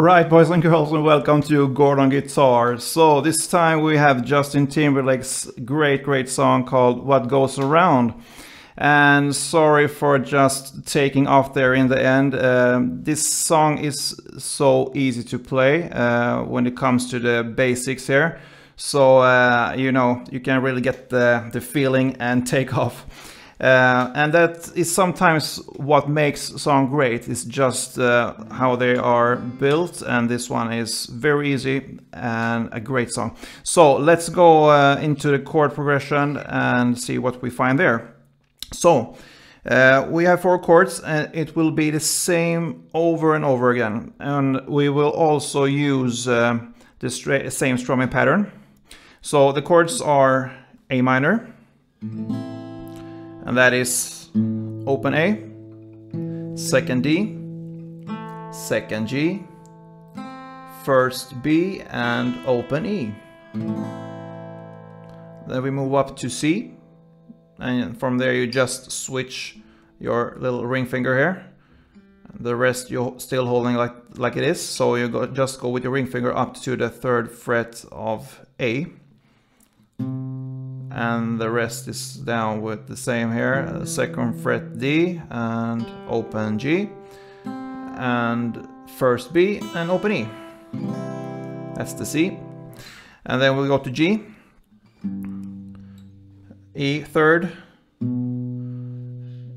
Alright boys and girls, and welcome to Gordon Guitar. So this time we have Justin Timberlake's great song called What Goes Around. And sorry for just taking off there in the end. This song is so easy to play when it comes to the basics here. So you know, you can really get the feeling and take off. And that is sometimes what makes song great. It's just how they are built, and this one is very easy and a great song. So let's go into the chord progression and see what we find there. So we have four chords, and it will be the same over and over again. And we will also use the same strumming pattern. So the chords are A minor. And that is open A, second D, second G, first B, and open E. Then we move up to C, and from there you just switch your little ring finger here. The rest you're still holding like it is, so you just go with your ring finger up to the third fret of A. And the rest is down with the same here, second fret D and open G and first B and open E. That's the C. And then we go to G, E third,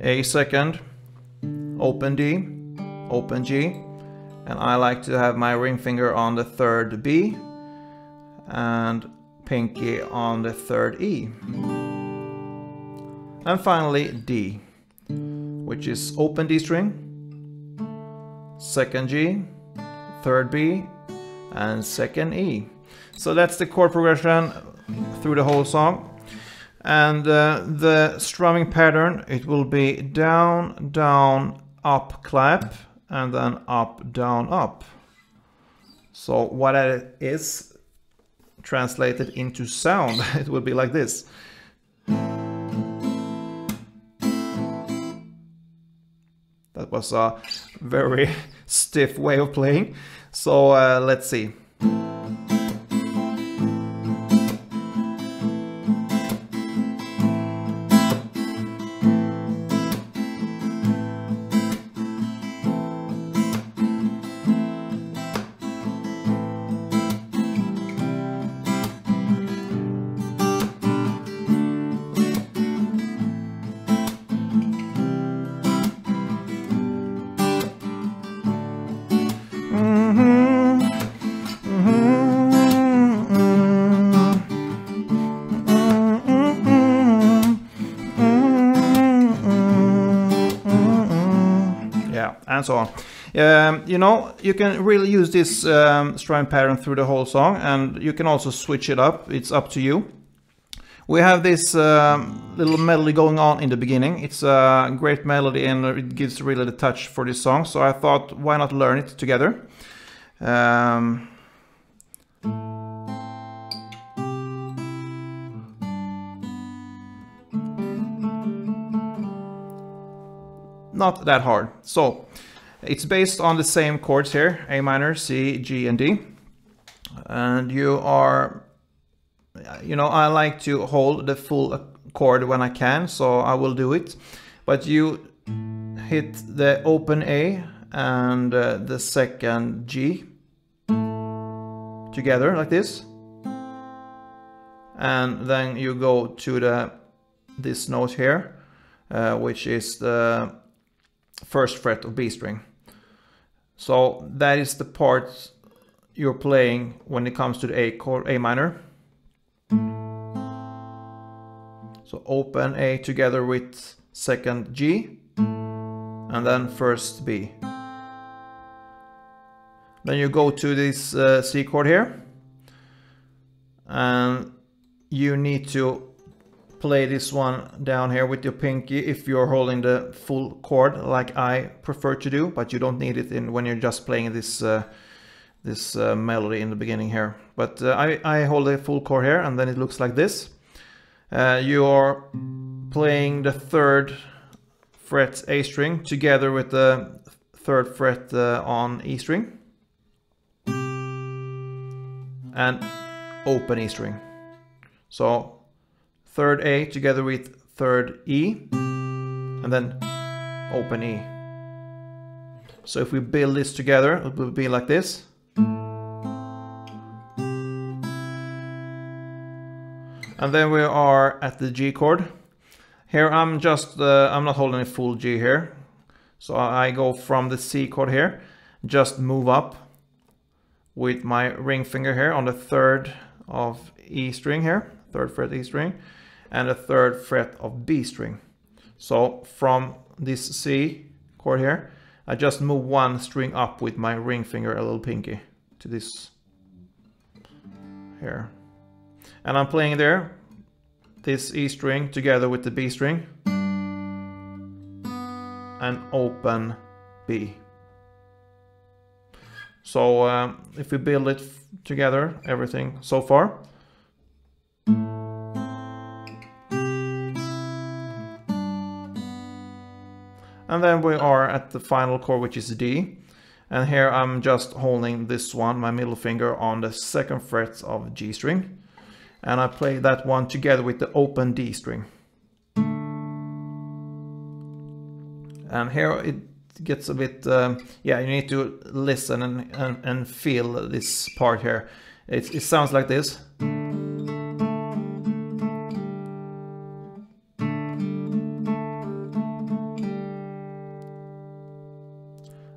A second, open D, open G, and I like to have my ring finger on the third B and pinky on the third E, and finally D, which is open D string, second G, third B, and second E. So that's the chord progression through the whole song. And the strumming pattern, it will be down, down, up, clap, and then up, down, up. So what that is translated into sound, it would be like this. That was a very stiff way of playing. So let's see. And so on. You know, you can really use this strumming pattern through the whole song, and you can also switch it up. It's up to you. We have this little melody going on in the beginning. It's a great melody, and it gives really the touch for this song. So I thought, why not learn it together? Not that hard. So it's based on the same chords here, A minor, C, G, and D. And you are, you know, I like to hold the full chord when I can, so I will do it. But you hit the open A and the second G together like this. And then you go to this note here, which is the first fret of B string. So that is the part you're playing when it comes to the A chord, A minor. So open A together with second G and then first B. Then you go to this C chord here, and you need to play this one down here with your pinky if you're holding the full chord like I prefer to do, but you don't need it when you're just playing this melody in the beginning here. But I hold a full chord here, and then it looks like this. You are playing the third fret A string together with the third fret on E string, and open E string. So third A together with third E, and then open E. So if we build this together, it will be like this. And then we are at the G chord. Here I'm just, I'm not holding a full G here. So I go from the C chord here, just move up with my ring finger here on the third of E string here, third fret E string, and the third fret of B string. So from this C chord here, I just move one string up with my ring finger, a little pinky, to this here. And I'm playing there, this E string together with the B string, and open B. So if we build it together, everything so far. And then we are at the final chord, which is D. And here I'm just holding this one, my middle finger, on the second fret of G string. And I play that one together with the open D string. And here it gets a bit, yeah, you need to listen and feel this part here. It sounds like this.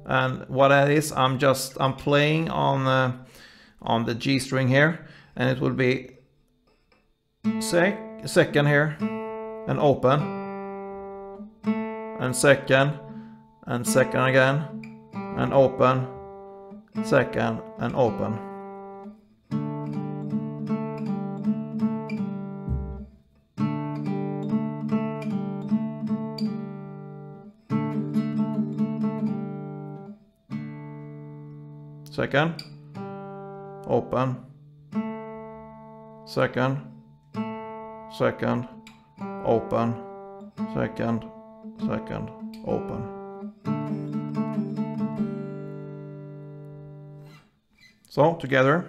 And what that is, I'm playing on the G string here, and it will be second here, and open, and second again, and open, second, and open. Second, open, second, second, open, second, second, open. So together.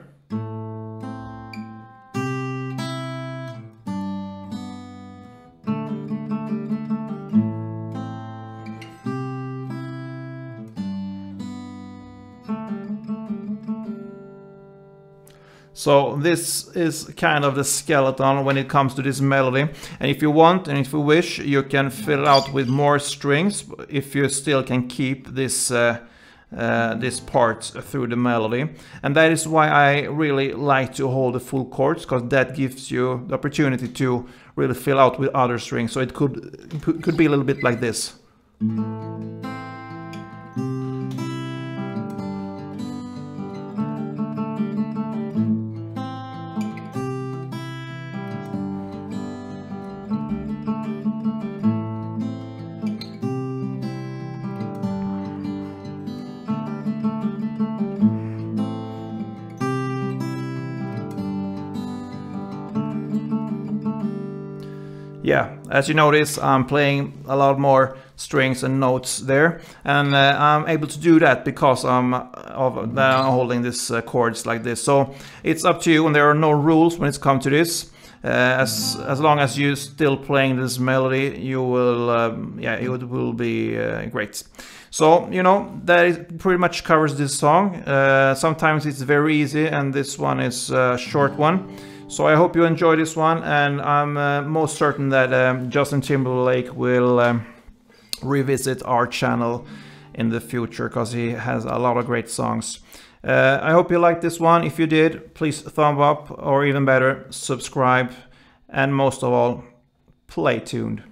So this is kind of the skeleton when it comes to this melody. And if you want, and if you wish, you can fill it out with more strings if you still can keep this this part through the melody. And that is why I really like to hold the full chords, because that gives you the opportunity to really fill out with other strings. So it could be a little bit like this. Yeah, as you notice, I'm playing a lot more strings and notes there, and I'm able to do that because I'm holding these chords like this. So it's up to you, and there are no rules when it's come to this. As long as you're still playing this melody, you will, yeah, it will be great. So, you know, that is pretty much covers this song. Sometimes it's very easy, and this one is a short one. So I hope you enjoy this one, and I'm most certain that Justin Timberlake will revisit our channel in the future, because he has a lot of great songs. I hope you liked this one. If you did, please thumb up, or even better, subscribe, and most of all, play tuned.